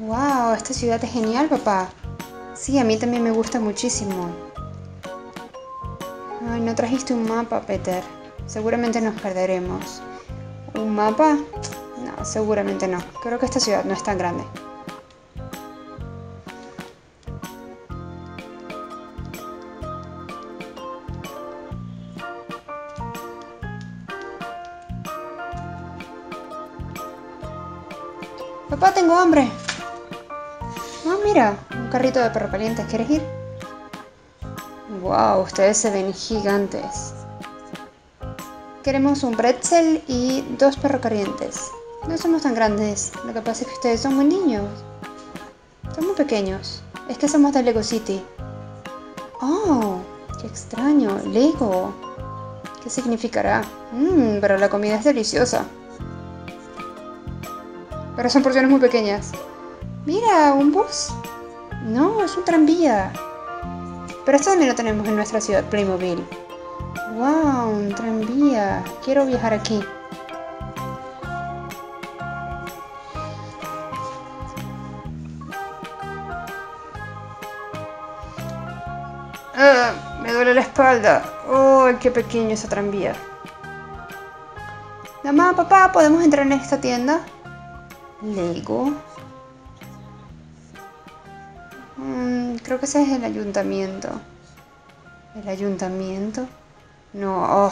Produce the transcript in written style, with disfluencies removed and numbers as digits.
¡Wow! Esta ciudad es genial, papá. Sí, a mí también me gusta muchísimo. Ay, no trajiste un mapa, Peter. Seguramente nos perderemos. ¿Un mapa? No, seguramente no. Creo que esta ciudad no es tan grande. Papá, tengo hambre. Ah, mira, un carrito de perro caliente. ¿Quieres ir? Wow, ustedes se ven gigantes. Queremos un pretzel y dos perros calientes. No somos tan grandes. Lo que pasa es que ustedes son muy niños. Son muy pequeños. Es que somos de Lego City. Oh, qué extraño. Lego. ¿Qué significará? Pero la comida es deliciosa. Pero son porciones muy pequeñas. Mira, ¿un bus? No, es un tranvía. Pero esto también lo tenemos en nuestra ciudad, Playmobil. ¡Wow! Un tranvía. Quiero viajar aquí. ¡Ah! Me duele la espalda. ¡Oh, qué pequeño ese tranvía! Mamá, papá, ¿podemos entrar en esta tienda? Lego. Creo que ese es el ayuntamiento. ¿El ayuntamiento? No,